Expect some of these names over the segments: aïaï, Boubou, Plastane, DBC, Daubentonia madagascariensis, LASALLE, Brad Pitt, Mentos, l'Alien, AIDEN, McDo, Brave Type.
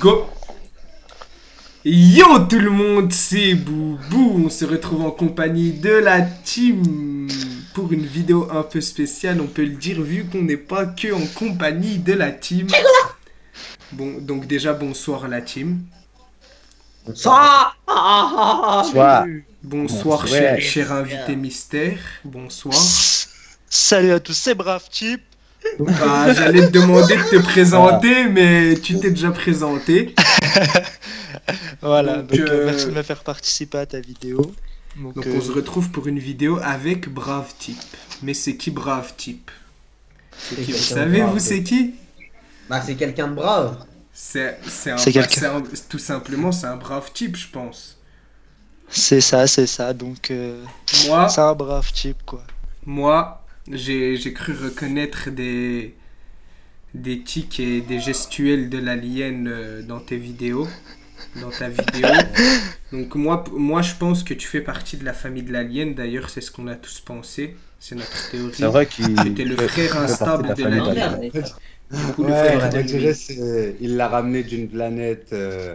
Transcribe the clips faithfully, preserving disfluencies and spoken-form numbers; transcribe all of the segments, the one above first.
Go! Yo tout le monde, c'est Boubou. On se retrouve en compagnie de la team pour une vidéo un peu spéciale, on peut le dire, vu qu'on n'est pas que en compagnie de la team. Bon, donc déjà, bonsoir la team. Bonsoir. Bonsoir, bonsoir cher, cher invité mystère. Bonsoir. Salut à tous ces braves types. Bah, j'allais te demander de te présenter, voilà. Mais tu t'es déjà présenté. Voilà, donc, donc euh, merci de me faire participer à ta vidéo. Donc, donc euh... on se retrouve pour une vidéo avec Brave Type. Mais c'est qui Brave Type? C'est qui? Vous savez, vous, c'est qui? Bah, c'est quelqu'un de brave. C'est quelqu'un. Tout simplement, c'est un brave type, je pense. C'est ça, c'est ça. Donc, euh... moi, c'est un brave type, quoi. Moi. J'ai cru reconnaître des, des tics et des gestuels de l'alien dans tes vidéos, dans ta vidéo. Donc moi, moi, je pense que tu fais partie de la famille de l'alien. D'ailleurs, c'est ce qu'on a tous pensé. C'est notre théorie. C'est vrai qu'il était le frère instable de l'alien. Ouais, il l'a ramené d'une planète. Euh...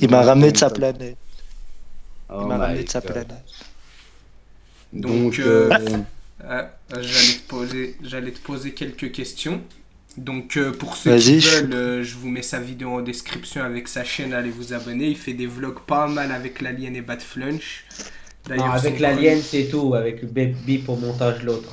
Il m'a ramené de sa planète. Il oh m'a ramené de sa planète. Donc... Donc euh... Euh, j'allais te poser, j'allais te poser quelques questions. Donc euh, pour ceux qui veulent, euh, je vous mets sa vidéo en description avec sa chaîne, allez vous abonner. Il fait des vlogs pas mal avec l'alien et Bad Flunch. D'ailleurs, avec l'alien comme... c'est tout, avec Baby pour montage l'autre.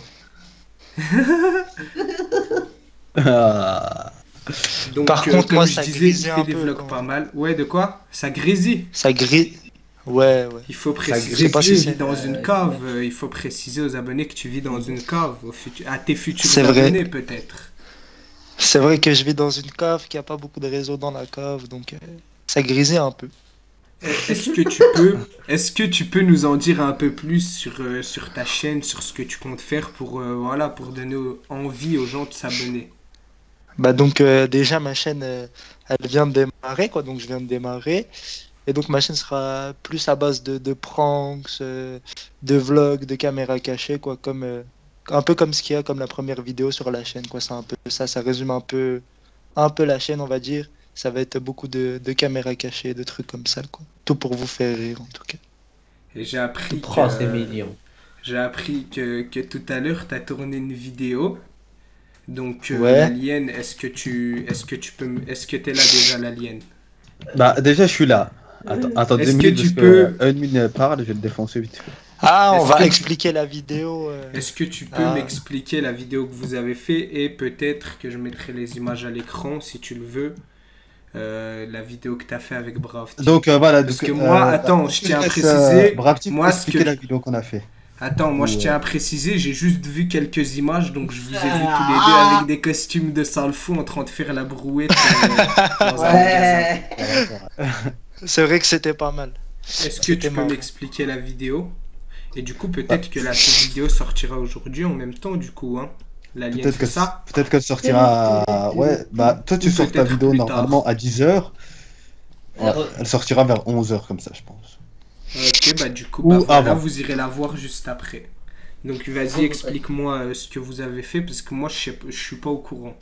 Donc par euh, contre, comme moi, je ça disais, il fait des peu, vlogs pas mal. Ouais, de quoi? Ça grésille. Ça grésille. Ouais, ouais. Il faut préciser que tu vis dans une cave. Il faut préciser aux abonnés que tu vis dans une cave. Au futur... À tes futurs abonnés, peut-être. C'est vrai que je vis dans une cave, qu'il n'y a pas beaucoup de réseaux dans la cave. Donc, euh, ça grisait un peu. Est-ce que tu peux, est-ce que tu peux nous en dire un peu plus sur, euh, sur ta chaîne, sur ce que tu comptes faire pour, euh, voilà, pour donner envie aux gens de s'abonner? Bah donc, euh, déjà, ma chaîne, euh, elle vient de démarrer, quoi. Donc, je viens de démarrer. Et donc ma chaîne sera plus à base de, de pranks, euh, de vlogs, de caméras cachées, quoi, comme, euh, un peu comme ce qu'il y a comme la première vidéo sur la chaîne, quoi. C'est un peu ça, ça résume un peu, un peu la chaîne, on va dire. Ça va être beaucoup de, de caméras cachées, de trucs comme ça, quoi. Tout pour vous faire rire, en tout cas. Et j'ai appris que, euh, j'ai appris que, que tout à l'heure, tu as tourné une vidéo. Donc, euh, ouais. L'alien, est-ce que tu, est-ce que tu peux, est-ce que tu es là déjà, l'alien? Bah, déjà, je suis là. Attends, attends deux minutes, que tu peux... que une minute parle, je vais le défoncer vite. Ah, on va expliquer tu... la vidéo. Euh... Est-ce que tu peux ah. m'expliquer la vidéo que vous avez fait, et peut-être que je mettrai les images à l'écran si tu le veux, euh, la vidéo que tu as fait avec Brave Type. Donc euh, voilà. Parce donc, que moi, euh, attends, je tiens à préciser. Euh, Brave Type, moi, expliquer que... la vidéo qu'on a fait. Attends, moi, ouais. Je tiens à préciser, j'ai juste vu quelques images, donc je vous ai vu ah. tous les deux avec des costumes de sale fou en train de faire la brouette. Euh, dans ouais. Un C'est vrai que c'était pas mal. Est-ce que tu peux m'expliquer la vidéo? Et du coup, peut-être ah. que la vidéo sortira aujourd'hui en même temps, du coup, hein. Peut-être que ça. Peut-être qu'elle sortira... À... Ouais, bah, toi, tu sors ta vidéo normalement tard. À dix heures. Ouais, elle sortira vers onze heures, comme ça, je pense. Ok, bah, du coup, bah, Ou voilà, avant. Vous irez la voir juste après. Donc, vas-y, explique-moi euh, ce que vous avez fait, parce que moi, je, sais, je suis pas au courant.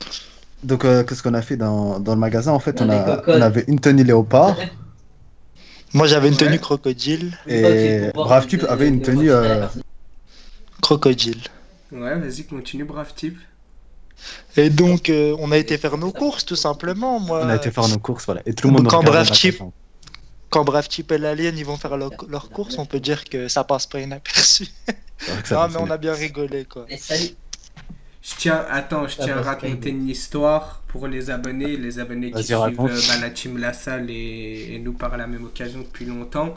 Donc, euh, qu'est-ce qu'on a fait dans, dans le magasin? En fait, on, a, on avait une tenue léopard. Moi j'avais une tenue ouais. crocodile et Brave Type avait une tenue euh... crocodile. Ouais, vas-y, continue Brave Type. Et donc euh, on a été faire nos courses tout simplement. Moi, on a été faire nos courses, voilà. Et tout le monde. Quand Brave Type, quand Brave Type et l'alien ils vont faire leur, leurs courses, on peut dire que ça passe pas inaperçu. Non mais on a bien rigolé, quoi. Je tiens, attends, je tiens à raconter une histoire pour les abonnés, les abonnés qui suivent bah, la team La Salle et, et nous par la même occasion depuis longtemps.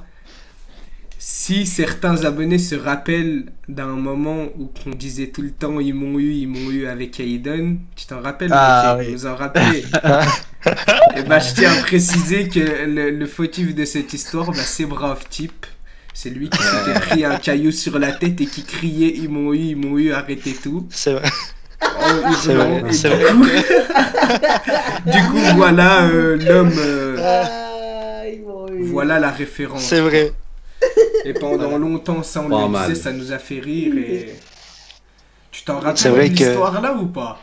Si certains abonnés se rappellent d'un moment où on disait tout le temps ils m'ont eu, ils m'ont eu avec Aiden, tu t'en rappelles? Ah, okay, oui. Vous en rappelez? Et bah, je tiens à préciser que le, le fautif de cette histoire, bah, c'est Brave Type. C'est lui qui s'était pris un caillou sur la tête et qui criait ils m'ont eu, ils m'ont eu, arrêtez tout. C'est vrai. C'est vrai, c'est vrai. Du coup, du coup voilà euh, l'homme. Euh, ah, voilà la référence. C'est vrai. Et pendant longtemps, ça, on bon, le disait, ça nous a fait rire. Et... Tu t'en rappelles de l'histoire que... là ou pas?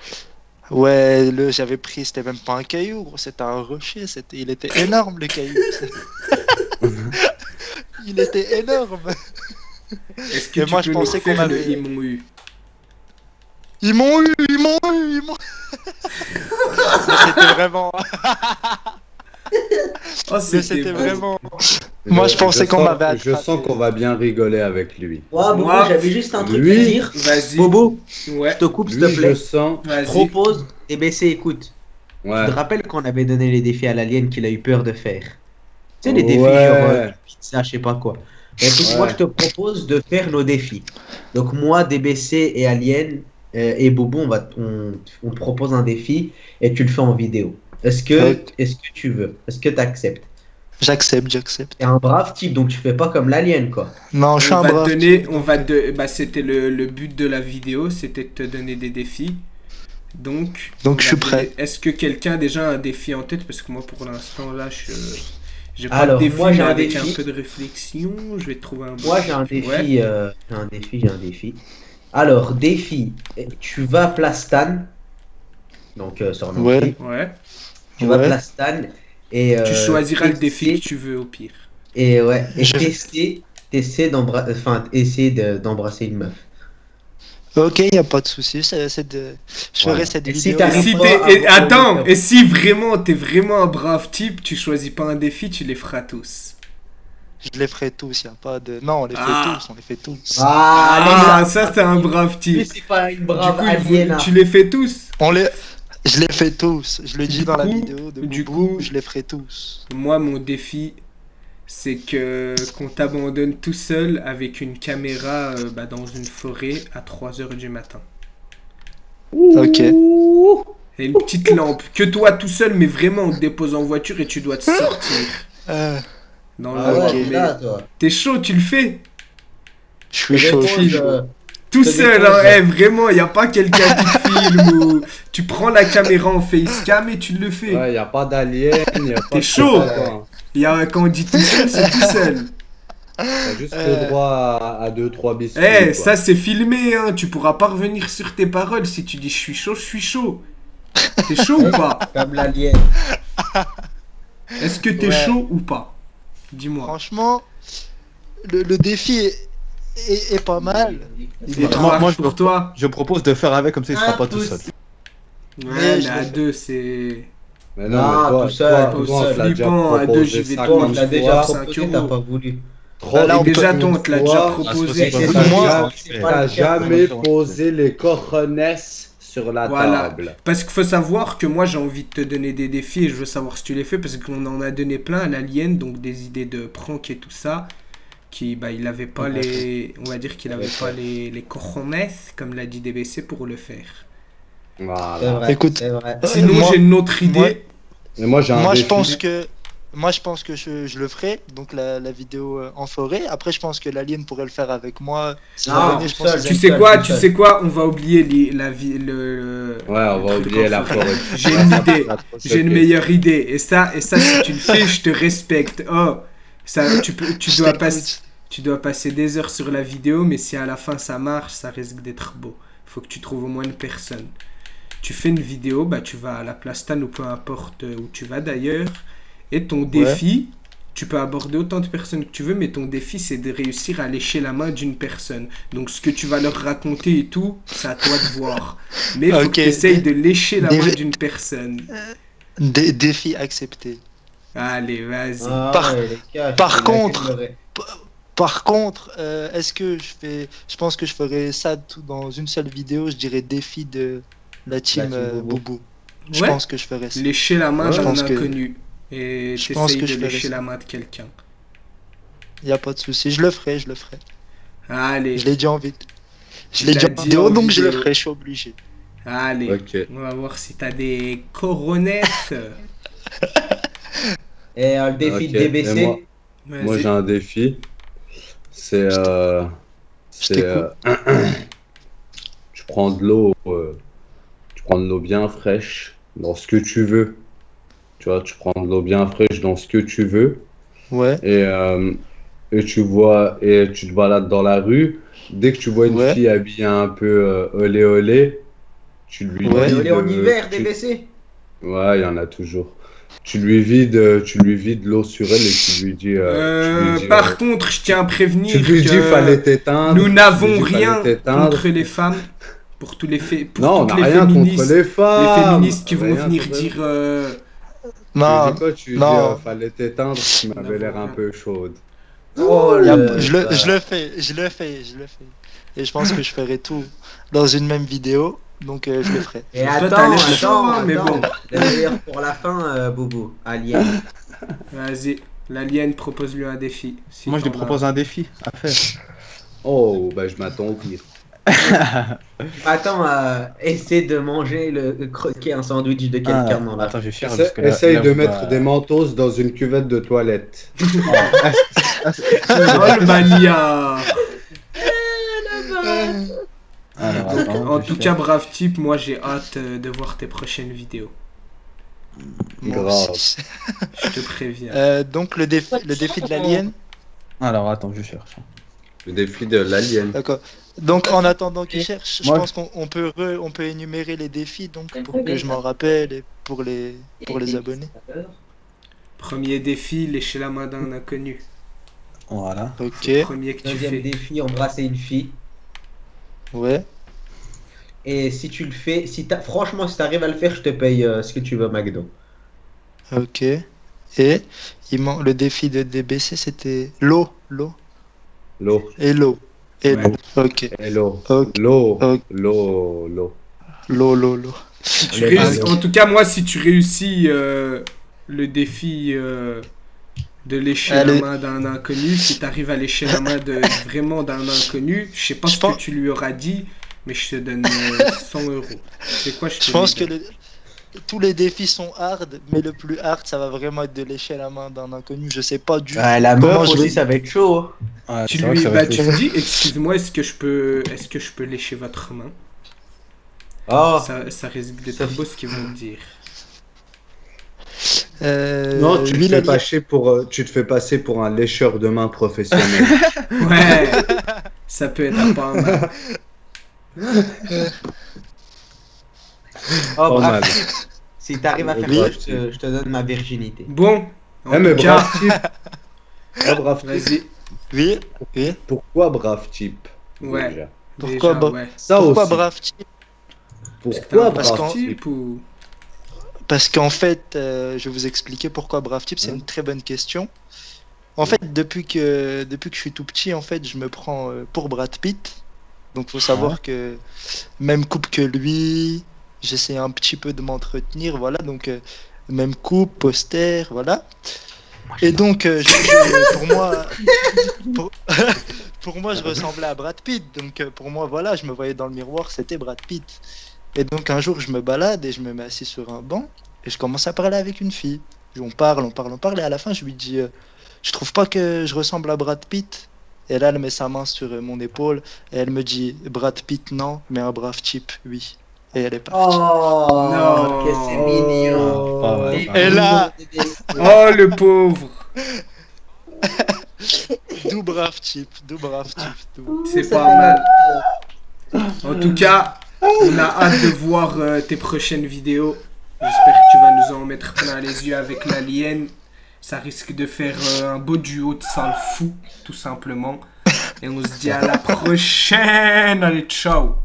Ouais, là, j'avais pris, c'était même pas un caillou, gros, c'était un rocher, c'était, il était énorme, le caillou. Il était énorme. Est-ce que Et tu moi, peux je pensais qu'on avait... Ils m'ont eu. Ils m'ont eu, ils m'ont eu, ils m'ont C'était vraiment... Oh, c'était vraiment... Moi je pensais qu'on m'avait attrapé. Je sens qu'on va bien rigoler avec lui. Wow, Bobo, moi j'avais juste un truc lui, à dire. Bobo, ouais. Je te coupe s'il te plaît. Je sens. Propose, D B C écoute. Ouais. Je te rappelle qu'on avait donné les défis à l'alien qu'il a eu peur de faire. Tu sais les défis ouais. genre euh, pizza, je sais pas quoi. Et puis, ouais. Moi je te propose de faire nos défis. Donc moi, D B C et Alien euh, et Bobo, on va, on, on propose un défi et tu le fais en vidéo. Est-ce que, okay. est-ce que tu veux? Est-ce que tu acceptes? J'accepte, j'accepte. T'es un brave type, donc tu fais pas comme l'alien, quoi. Non, je suis on un va brave donner, type. On va de... bah, c'était le, le but de la vidéo, c'était de te donner des défis. Donc, donc je suis prêt. Est-ce que quelqu'un a déjà un défi en tête? Parce que moi, pour l'instant, là, je j'ai pas Alors, de défi, moi, j'ai un avec défi. un peu de réflexion, je vais trouver un bon Moi, j'ai un, ouais. euh, un défi, j'ai un défi. Alors, défi, tu vas à Plastane, donc euh, sur ouais. Prix. ouais. Tu ouais. vas à Plastane. Et euh, tu choisiras tester, le défi que tu veux au pire. Et ouais, et je... tester, tester d'embrasser, enfin, essayer d'embrasser de, une meuf. Ok, y a pas de souci. C'est de... je ferai ouais. cette et vidéo. Si si et... Attends, et si vraiment t'es vraiment un brave type, tu choisis pas un défi, tu les feras tous. Je les ferai tous, y a pas de. Non, on les ah. fait tous, on les fait tous. Ah, ah ça c'est un brave type. Mais c'est pas une brave du coup, alien, vous... Tu les fais tous. On les. Je les fais tous, je le dis dans la vidéo de du coup, je les ferai tous. Moi, mon défi, c'est que qu'on t'abandonne tout seul avec une caméra euh, bah, dans une forêt à trois heures du matin. Ok. Et une petite lampe, que toi tout seul, mais vraiment, on te dépose en voiture et tu dois te sortir. Euh... Dans ah le ouais, mais... T'es chaud, tu le fais? Je suis chaud. Tout seul, hein, hey, vraiment, il n'y a pas quelqu'un qui filme ou tu prends la caméra en facecam et tu le fais. Ouais, il n'y a pas d'alien, il n'y a pas de... T'es chaud y a, quand on dit tout seul, c'est tout seul. T'as juste euh... le droit à deux trois biscuits. Eh, hey, ça c'est filmé, hein, tu pourras pas revenir sur tes paroles si tu dis je suis chaud, je suis chaud. T'es chaud ou pas? Comme l'alien. Est-ce que t'es ouais. chaud ou pas? Dis-moi. Franchement, le, le défi est... Et, et pas mal. Il est trop moi, je, pour toi. Je propose de faire avec comme ça, il sera ah, pas tout seul. Ouais, à deux, c'est. Mais non, ah, mais toi, tout seul, tout seul. C'est flippant. À deux, j'y vais toi. On l'a déjà proposé, t'as pas voulu. Là, déjà, toi, on te l'a déjà proposé. Moi, t'as jamais posé les coronesses sur la table. Parce qu'il faut savoir que moi, j'ai envie de te donner des défis et je veux savoir si tu les fais parce qu'on en a donné plein à l'alien, donc des idées de prank et tout ça. Qui, bah, il avait pas les, on va dire qu'il avait pas les, les cojones comme l'a dit D B C pour le faire. Voilà. Vrai, écoute, vrai. Sinon j'ai une autre idée. Moi, et moi, un moi je pense que, moi je pense que je, je le ferai. Donc la, la vidéo en forêt. Après je pense que l'alien pourrait le faire avec moi. Ah, donné, je pense ça, tu sais ça, quoi, tu sais quoi, on va oublier les, la vie, le. Ouais, on va le oublier la forêt. J'ai une idée, j'ai une meilleure idée. Et ça, et ça si tu le fais, je te respecte. Oh. Ça, tu, peux, tu, dois passer, tu dois passer des heures sur la vidéo, mais si à la fin ça marche, ça risque d'être beau. Faut que tu trouves au moins une personne. Tu fais une vidéo, bah, tu vas à la Plastane ou peu importe où tu vas d'ailleurs. Et ton ouais. défi, tu peux aborder autant de personnes que tu veux, mais ton défi, c'est de réussir à lécher la main d'une personne. Donc ce que tu vas leur raconter et tout, c'est à toi de voir. Mais faut okay. que tu essayes de lécher la Déf... main d'une personne. Dé défi accepté. Allez, vas-y. Ah, par, ouais, par contre, par, par contre, euh, est-ce que je fais, je pense que je ferai ça tout dans une seule vidéo. Je dirais défi de la team, la team euh, Boubou. Boubou. Je ouais. pense que je ferai ça. Lécher la main d'un ouais, inconnu que... et je pense que de je lécher ça. la main de quelqu'un. Y a pas de souci, je le ferai, je le ferai. Allez. Je l'ai dit en vite. Je l'ai dit en vidéo, donc je le ferai, je suis obligé. Allez. Okay. On va voir si t'as des coronettes. Et euh, le défi okay. de D B C. Et moi, moi j'ai un défi. C'est. Euh, c'est. Euh, tu prends de l'eau. Euh, tu prends de l'eau bien fraîche dans ce que tu veux. Tu vois, tu prends de l'eau bien fraîche dans ce que tu veux. Ouais. Et, euh, et tu vois. Et tu te balades dans la rue. Dès que tu vois une ouais. fille habillée un peu euh, olé olé, Tu lui ouais, vides, en hiver, tu... D B C. Ouais, il y en a toujours. Tu lui vides, tu lui vides l'eau sur elle et tu lui dis. Euh, tu lui dis par euh, contre, je tiens à prévenir. Tu lui dis qu'il fallait t'éteindre. Nous n'avons rien contre les femmes. Pour tous les faits. Non, toutes on n'a rien contre les femmes. Les féministes qui vont venir dire. Euh... Non, tu dis quoi, tu non. Dis, euh, fallait t'éteindre, tu m'avais l'air un peu chaude. Oh, oh, le... Je, le, je le fais, je le fais, je le fais. Et je pense que je ferai tout dans une même vidéo. Donc euh, je le ferai. Et attends, attends, attends, mais bon. Le meilleur pour la fin, euh, Boubou. Alien. Vas-y, l'alien, propose-lui un défi. Si moi, je lui propose un défi à faire. Oh, bah je m'attends au pire. Attends, euh, essaie de manger, le, de croquer un sandwich de quelqu'un ah, dans la... Attends, je vais faire essaye, là, essaye là, de mettre va... des mentos dans une cuvette de toilette. Oh, le mania. Alors, attends, en tout cas, brave type, moi j'ai hâte euh, de voir tes prochaines vidéos. Grave. Je te préviens. Euh, donc le défi, le défi de l'alien. Alors attends, je cherche. Le défi de l'alien. D'accord. Donc en attendant qu'il cherche, moi, je pense qu'on on peut re, on peut énumérer les défis donc pour que je m'en rappelle et pour les pour les abonnés. Premier défi, lécher la main d'un inconnu. Voilà. Ok. Le premier que tu Deuxième fais. défi, embrasser une fille. Ouais. Et si tu le fais, si t'as, franchement, si t'arrives à le faire, je te paye euh, ce que tu veux, McDo. Ok. Et il man... le défi de D B C, c'était l'eau, l'eau, l'eau et l'eau et l'eau. Ok. L'eau, l'eau, l'eau, l'eau, l'eau, l'eau. En tout cas, moi, si tu réussis euh, le défi euh, de lécher ah, la le... main d'un inconnu, si t'arrives à lécher la main de, vraiment d'un inconnu, je sais pas je ce pense... que tu lui auras dit, mais je te donne cent euros. C'est quoi je, te je pense que le... tous les défis sont hard, mais le plus hard, ça va vraiment être de lécher la main d'un inconnu. Je sais pas du tout. Bah, la main aussi, je... ça va être chaud. Hein. Ouais, tu lui bah, tu me dis, excuse-moi, est-ce que je peux, est-ce que je peux lécher votre main? Oh. Ça, ça risque d'être beau ce qu'ils vont me dire. Euh, non, tu te, fais passer pour, tu te fais passer pour un lécheur de main professionnel. Ouais, ça peut être un pas mal. Oh, oh, mal. Si t'arrives à faire ça, je te, je te donne ma virginité. Bon, en eh, mais tout cas... brave type. Vas-y. Oui, oui. Pourquoi brave type? Ouais. Déjà. Pourquoi, déjà, ouais. Ça Pourquoi aussi. brave type Pourquoi brave type ou... Parce qu'en fait, euh, je vais vous expliquer pourquoi Brave Type, c'est une très bonne question. En fait, depuis que, depuis que je suis tout petit, en fait, je me prends euh, pour Brad Pitt. Donc, faut savoir ah. que même coupe que lui, j'essaie un petit peu de m'entretenir, voilà. Donc, euh, même coupe, poster, voilà. Et donc, euh, je, pour moi, pour, pour moi, je ressemblais à Brad Pitt. Donc, euh, pour moi, voilà, je me voyais dans le miroir, c'était Brad Pitt. Et donc un jour je me balade et je me mets assis sur un banc et je commence à parler avec une fille. On parle, on parle, on parle et à la fin je lui dis euh, je trouve pas que je ressemble à Brad Pitt. Et là elle met sa main sur euh, mon épaule et elle me dit Brad Pitt non mais un brave type oui. Et elle est partie. Oh non, que c'est mignon. Oh, ouais, et ouais. là oh le pauvre. D'où brave type, d'où brave type. C'est pas mal. En tout cas. On a hâte de voir euh, tes prochaines vidéos. J'espère que tu vas nous en mettre plein les yeux avec l'alien. Ça risque de faire euh, un beau duo de sale fou, tout simplement. Et on se dit à la prochaine. Allez, ciao.